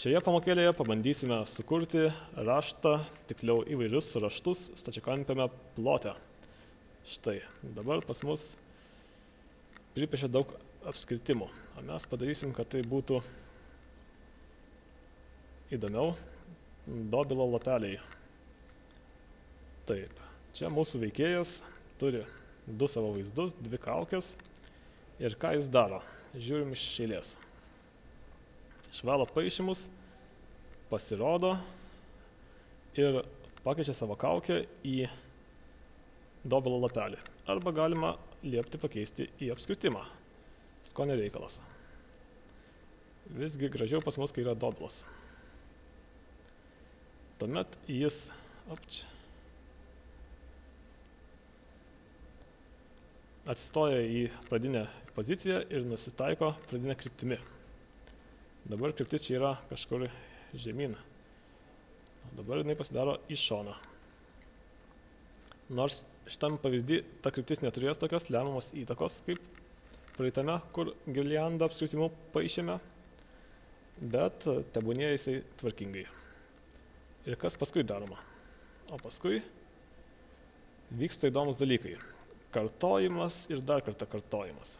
Šioje pamokėlėje pabandysime sukurti raštą, tiksliau įvairius raštus stačiakampiame plote. Štai, dabar pas mus pripiešė daug apskritimų, o mes padarysim, kad tai būtų įdomiau, dobilo lapeliai. Taip, čia mūsų veikėjas turi du savo vaizdus, dvi kaukes ir ką jis daro, žiūrim iš eilės. Išvalo paišymus, pasirodo ir pakeičia savo kaukę į dobilo lapelį. Arba galima liepti pakeisti į apskritimą. Skonio reikalas. Visgi gražiau pas mus, kai yra dobilas. Tuomet jis atsistoja į pradinę poziciją ir nusitaiko pradinę kryptimį. Dabar kryptis čia yra kažkur žemyn. Dabar jinai pasidaro į šoną. Nors šitam pavyzdį ta kryptis neturės tokios lemiamos įtakos, kaip praeitame, kur girliandą apskritimu paišėme, bet tebūnėje jisai tvarkingai. Ir kas paskui daroma? O paskui vyksta įdomus dalykai. Kartojimas ir dar kartą kartojimas.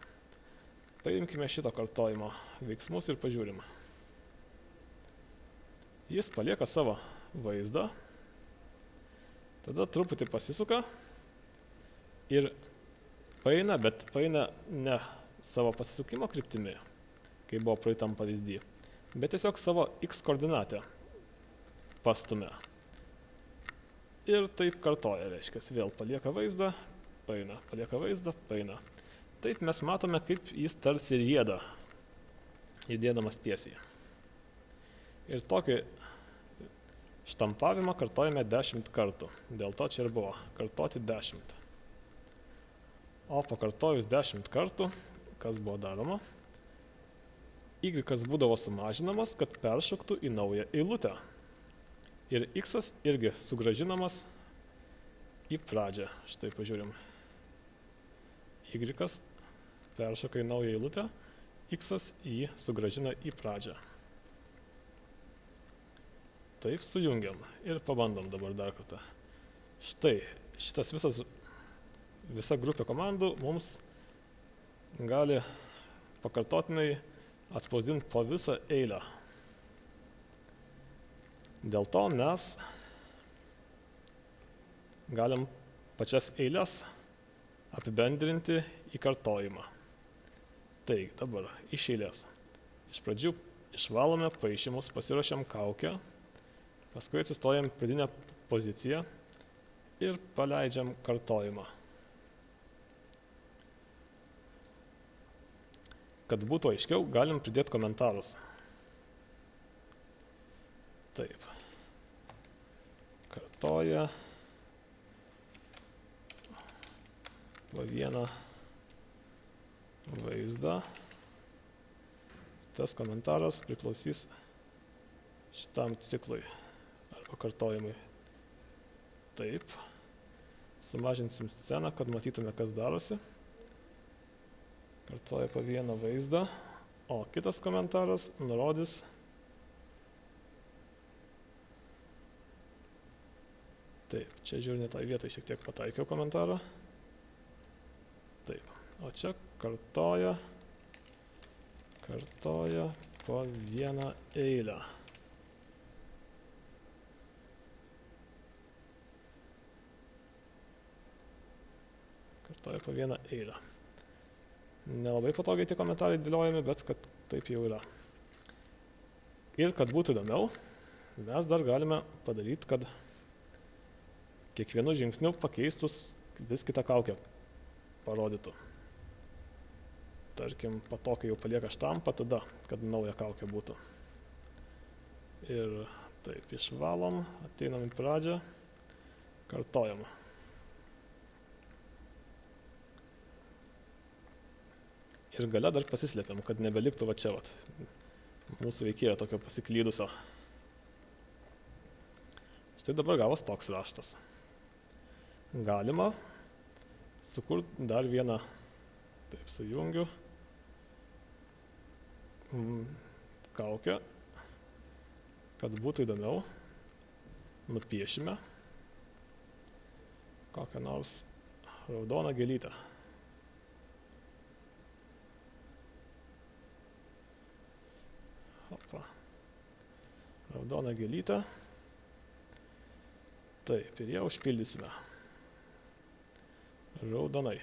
Paimkime šito kartojimo veiksmus ir pažiūrime. Jis palieka savo vaizdą, tada truputį pasisuka ir paeina, bet paeina ne savo pasisukimo kryptimi, kaip buvo praeitam pavyzdį, bet tiesiog savo x koordinatę pastumia. Ir taip kartoja, reiškia, vėl palieka vaizdą, paeina, palieka vaizdą, paeina. Taip mes matome, kaip jis tarsi rieda, judėdamas tiesiai. Ir tokį štampavimą kartojame 10 kartų. Dėl to čia ir buvo kartoti 10. O pakartojus 10 kartų, kas buvo daroma? Y būdavo sumažinamas, kad peršoktų į naują eilutę. Ir X irgi sugražinamas į pradžią. Štai pažiūrim. Y peršoka į naują eilutę, X jį sugražina į pradžią. Taip sujungiam ir pabandom dabar dar kartą. Štai, šitas visa grupė komandų mums gali pakartotinai atspausdinti po visą eilę. Dėl to mes galim pačias eilės apibendrinti į kartojimą. Taigi, dabar iš eilės. Iš pradžių išvalome paišymus, pasiruošiam kaukę, paskui atsistojam pradinę poziciją ir paleidžiam kartojimą. Kad būtų aiškiau, galim pridėti komentarus. Taip. Kartoja. Va vieną vaizdą. Tas komentaras priklausys šitam ciklui. Pakartojimai. Taip. Sumažinsim sceną, kad matytume, kas darosi. Kartuoja po vieną vaizdą. O kitas komentaras nurodys taip. Čia žiūrė ne tą vietą, šiek tiek pataikiau komentarą. Taip. O čia kartuoja po vieną eilę. Kartoja po vieną eilę. Nelabai patogiai tie komentarai dėliojami, bet kad taip jau yra. Ir kad būtų įdomiau, mes dar galime padaryti, kad kiekvienu žingsniu pakeistus vis kitą kaukę parodytų. Tarkim, po to, kai jau palieka štampą, tada, kad nauja kaukė būtų. Ir taip, išvalom, ateinam į pradžią, kartojam. Ir gale dar pasislėpiam, kad nebeliktų va čia, mūsų veikėjo tokio pasiklydusio. Štai dabar gavos toks raštas. Galima sukurti dar vieną, taip sujungiu, kaukę, Kad būtų įdomiau, nupiešime kokią nors raudoną gėlytę. Raudoną gėlytę. Taip, ir ją užpildysime raudonai.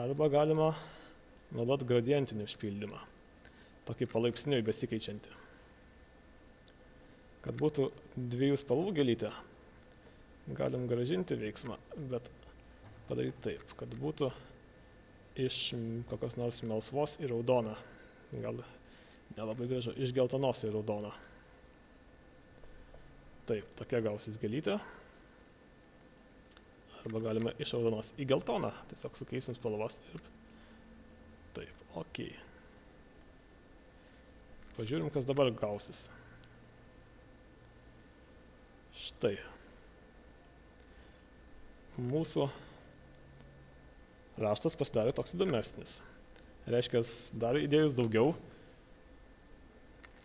Arba galima naudot gradientinį užpildymą, tokį palaipsniui besikeičiantį. Kad būtų dviejų spalvų gėlytė, galim grąžinti veiksmą, bet padaryti taip, kad būtų iš kokios nors melsvos į raudoną. Gal nelabai gražu, iš geltonos į raudoną. Taip, tokia gausis gėlytė. Arba galime iš raudonos į geltoną, tiesiog sukeisim spalvas ir... Taip, ok. Pažiūrim, kas dabar gausis. Štai. Mūsų raštas pasidarė toks įdomesnis. Reiškia, dar įdėjus daugiau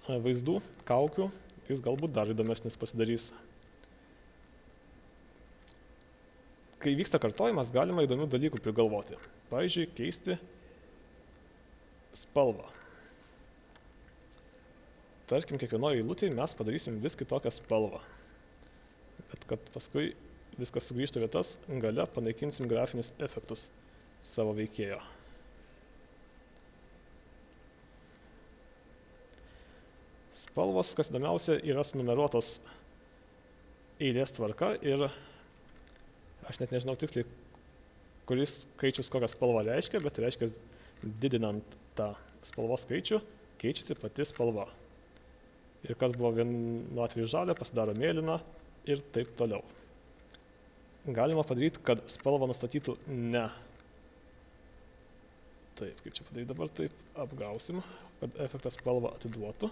vaizdų, kaukių, jis galbūt dar įdomesnis pasidarys. Kai vyksta kartojimas, galima įdomių dalykų prigalvoti. Pavyzdžiui, keisti spalvą. Tarkim, kiekvienoje eilutėje mes padarysim vis kitokią spalvą. Bet kad paskui viskas sugrįžtų vietas, gale panaikinsim grafinius efektus savo veikėjo. Spalvos, kas įdomiausia, yra numeruotos eilės tvarka ir aš net nežinau tiksliai, kuris skaičius kokią spalvą reiškia, bet reiškia, didinant tą spalvos skaičių, keičiasi pati spalva. Ir kas buvo vienu atveju žalia, pasidaro mėlyna ir taip toliau. Galima padaryti, kad spalvą nustatytų ne. Taip, kaip čia padaryti dabar, taip apgausim, kad efektas spalvą atiduotų.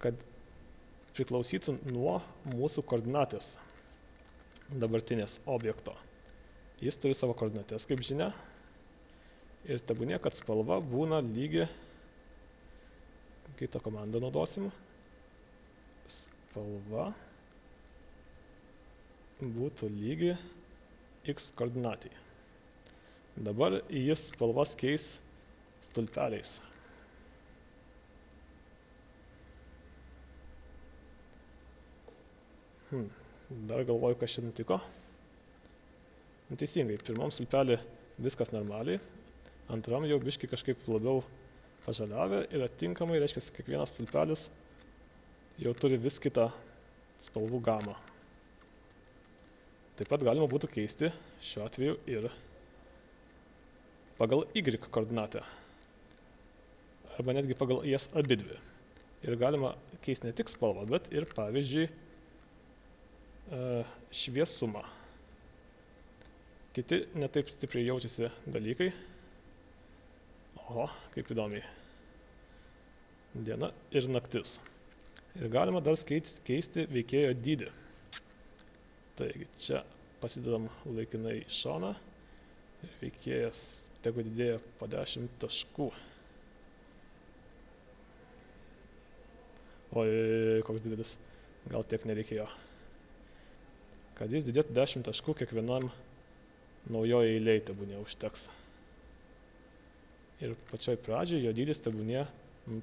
Kad priklausytų nuo mūsų koordinatės dabartinės objekto. Jis turi savo koordinatės, kaip žinia, ir tebūnie, kad spalva būna lygi, kitą komandą naudosim, spalva būtų lygi x koordinatei. Dabar jis spalvas keis stulpeliais. Dar galvoju, kas čia nutiko. Teisingai, pirmam stulpelį viskas normaliai, antram jau biškai kažkaip labiau pažaliavę ir atinkamai, reiškia, kiekvienas stulpelis jau turi vis kitą spalvų gamą. Taip pat galima būtų keisti šiuo atveju ir pagal y koordinatę, arba netgi pagal jas abidvi. Ir galima keisti ne tik spalvą, bet ir pavyzdžiui šviesumą. Kiti netaip stipriai jaučiasi dalykai. O, kaip įdomiai. Diena ir naktis. Ir galima dar keisti veikėjo dydį. Taigi, čia pasidedam laikinai į šoną. Ir veikėjas tegu didėja po 10 taškų. Oi, koks didelis. Gal tiek nereikėjo. Kad jis didėtų 10 taškų kiekvienam naujoje eilėje tebūnė užteks. Ir pačioj pradžioj jo dydis tebūnė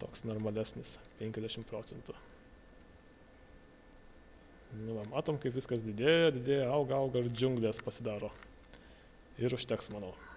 toks normalesnis, 50%. Nu, matom, kaip viskas didėja, auga ir džiunglės pasidaro. Ir užteks, manau.